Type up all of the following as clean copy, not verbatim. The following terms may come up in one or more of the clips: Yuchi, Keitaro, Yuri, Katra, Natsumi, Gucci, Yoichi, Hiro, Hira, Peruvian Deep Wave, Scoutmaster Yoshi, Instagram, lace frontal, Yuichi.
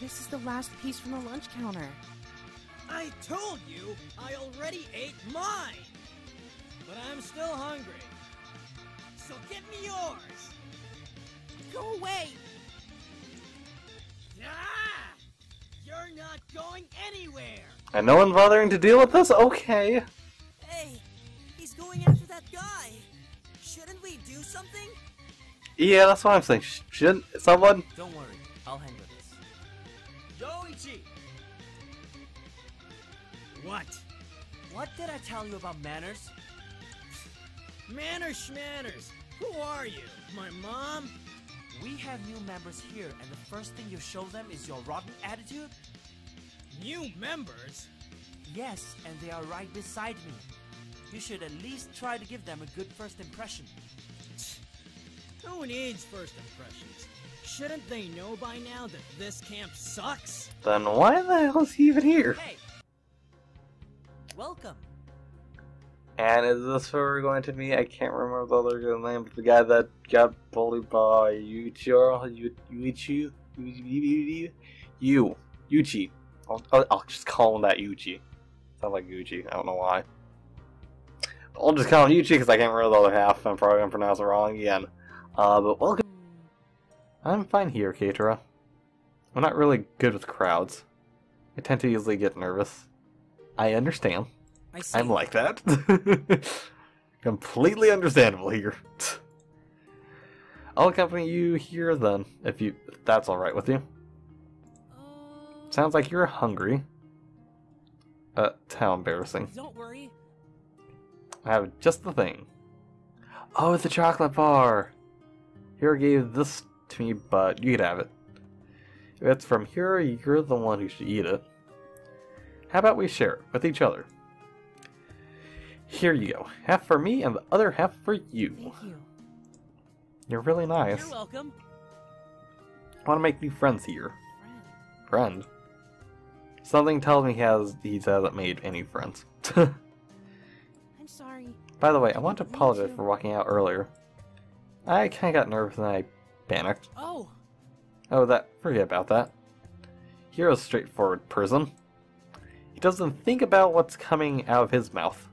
This is the last piece from the lunch counter. I told you, I already ate mine! But I'm still hungry. So get me yours! Go away! Ah! You're not going anywhere! And no one bothering to deal with this? Okay. Hey, he's going after that guy. Shouldn't we do something? Yeah, that's what I'm saying. Shouldn't someone? Don't worry, I'll handle this. Yoichi! What? What did I tell you about manners? Manners, schmanners! Who are you? My mom? We have new members here, and the first thing you show them is your rotten attitude? New members? Yes, and they are right beside me. You should at least try to give them a good first impression. Who needs first impressions? Shouldn't they know by now that this camp sucks? Then why the hell is he even here? Hey! Welcome! And is this where we're going to meet? I can't remember the other guy's name, but the guy that got bullied by Yuchi or Yuchi. I'll just call him that, Yuchi. Sounds like Gucci. I don't know why. But I'll just call him Yuchi because I can't remember the other half. I'm probably gonna pronounce it wrong again. But welcome. I'm fine here, Katra. I'm not really good with crowds. I tend to easily get nervous. I understand. I'm like that. Completely understandable here. I'll accompany you here then, if that's alright with you. Sounds like you're hungry. How embarrassing. Don't worry. I have just the thing. Oh, it's a chocolate bar! Hira gave this to me, but you could have it. If it's from Hira, you're the one who should eat it. How about we share it with each other? Here you go. Half for me and the other half for you. Thank you. You're really nice. You're welcome. I want to make new friends here. Friend? Something tells me he hasn't made any friends. I'm sorry. By the way, I want to apologize for walking out earlier. I kind of got nervous and I panicked. Forget about that. You're a straightforward person. He doesn't think about what's coming out of his mouth.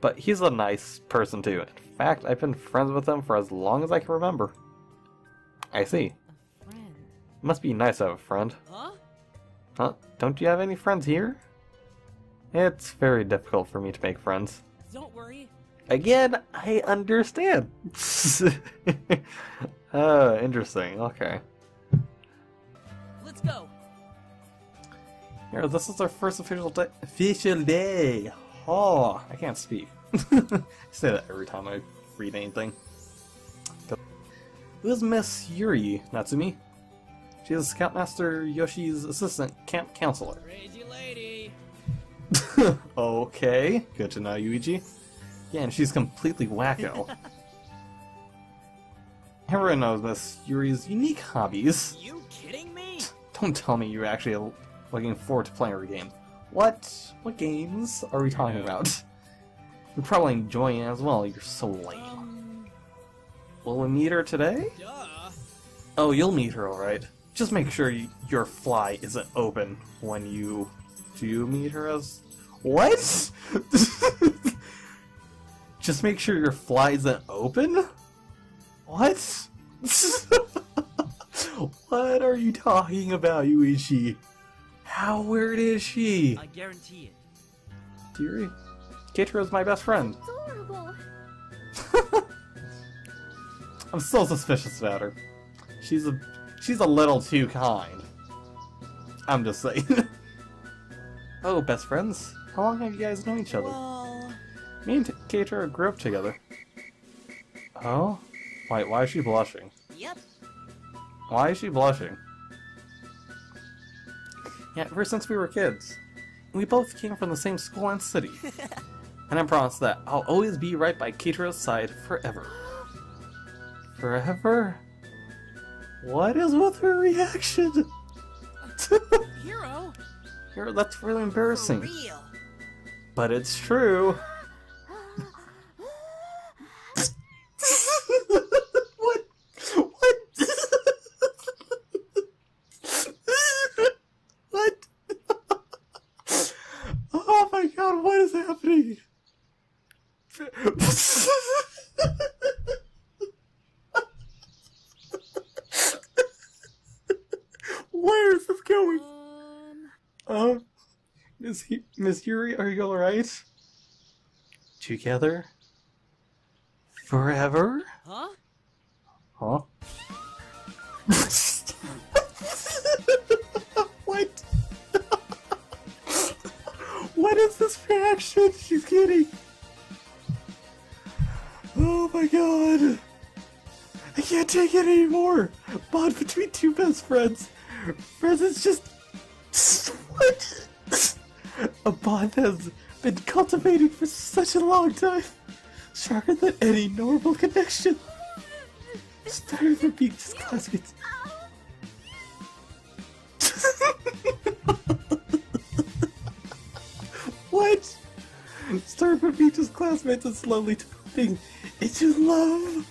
But he's a nice person too. In fact, I've been friends with him for as long as I can remember. I see. A friend. Must be nice to have a friend. Huh? Huh? Don't you have any friends here? It's very difficult for me to make friends. Don't worry. Again, I understand. Interesting. Okay. Let's go. Here, this is our first official day. Oh, I can't speak. I say that every time I read anything. Who's Miss Yuri, Natsumi? She is Scoutmaster Yoshi's assistant camp counselor. Crazy lady. Okay, good to know, Yuichi. Yeah, and she's completely wacko. Everyone knows Miss Yuri's unique hobbies. You kidding me? Don't tell me you're actually looking forward to playing her game. What games are we talking about? You're probably enjoying it as well, you're so lame. Will we meet her today? Duh. Oh, you'll meet her, alright. Just make sure your fly isn't open when you do meet her as... What?! Just make sure your fly isn't open? What?! What are you talking about, Yuichi? How weird is she? I guarantee it. Yuri? Keitaro is my best friend. Adorable. I'm so suspicious about her. She's a little too kind. I'm just saying. Oh, best friends? How long have you guys known each other? Well... Me and Keitaro grew up together. Oh? Wait, why is she blushing? Yep. Why is she blushing? Yeah, ever since we were kids. We both came from the same school and city. And I promise that I'll always be right by Keitara's side forever. Forever? What is with her reaction? Hiro? Hiro, that's really embarrassing. For real. But it's true. What? What? Is he... Miss Yuri, are you alright? Together? Forever? Huh? Huh? What? What is this reaction she's getting? Oh my god! I can't take it anymore! Bond between two best friends! Friends just... What? A bond has been cultivated for such a long time! Stronger than any normal connection! Starting from being just classmates! What? Started from being just classmates and slowly developing into love!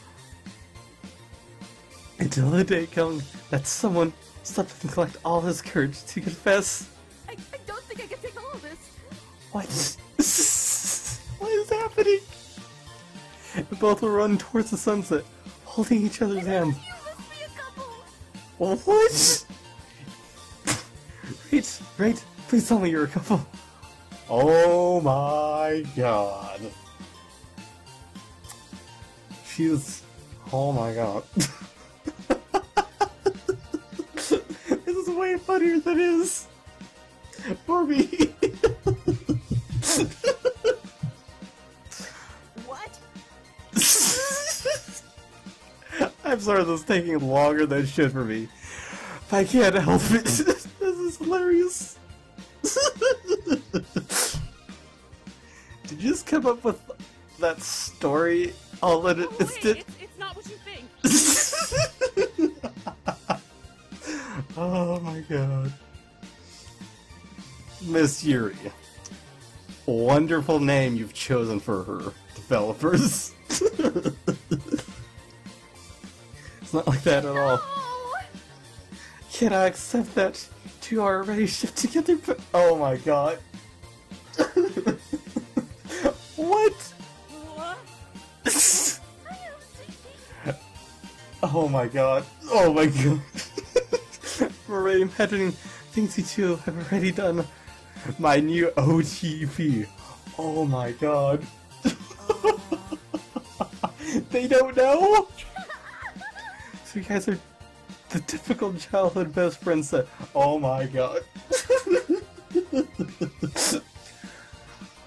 Until the day comes that someone stops and collect all his courage to confess. I don't think I can take all of this! What? What is happening? And both will run towards the sunset, holding each other's hands. Well, what? Right, please tell me you're a couple. Oh my god. She's... Oh my god. This is way funnier than it is. For me. What? I'm sorry this is taking longer than it should for me. If I can't help it. This is hilarious. Did you just come up with that story all in an instant? It's not what you think. Oh my god. Miss Yuri. Wonderful name you've chosen for her, developers. It's not like that at all. Can I accept that two are already shipped together? But oh my god. What? Oh my god. Oh my god. I'm already imagining things you two have already done. My new OTP. Oh my god. They don't know? So you guys are the typical childhood best friends that... Oh my god.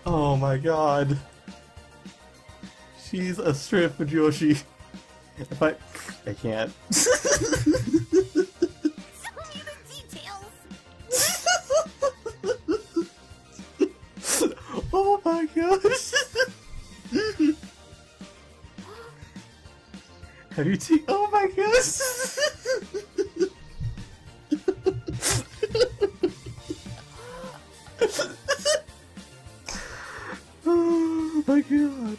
Oh my god. She's a strip with Yoshi. If I can't. Tell me the details. Oh my gosh. Have you seen? Oh my gosh. Oh my god. Do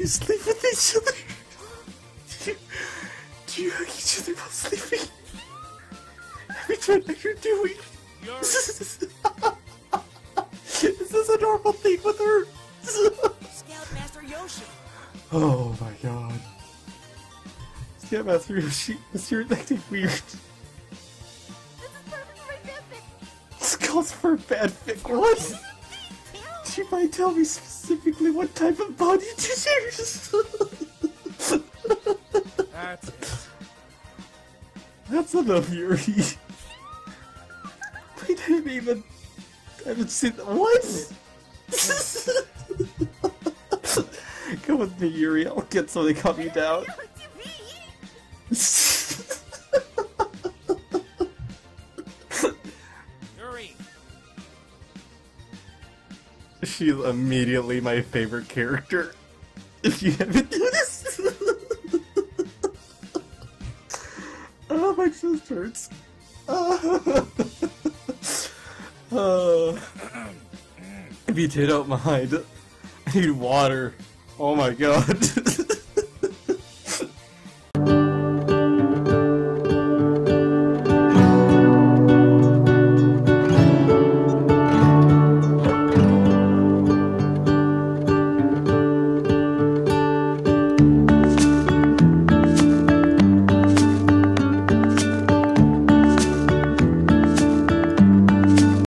you sleep with each other? Do you hug each other while sleeping? Which one are you doing? Is this a normal thing with her? Scoutmaster Yoshi! Oh my god. Scoutmaster Yoshi, you're acting weird. This is perfect for my fanfic! This calls for a fanfic, what? She might tell me specifically what type of body to choose! That's it. That's enough, Yuri. We didn't even... I haven't seen... What? Come with me, Yuri. I'll get something to calm you down. Yuri. She's immediately my favorite character. If you haven't noticed. Oh, my chest hurts. If you two don't mind, I need water. Oh my god.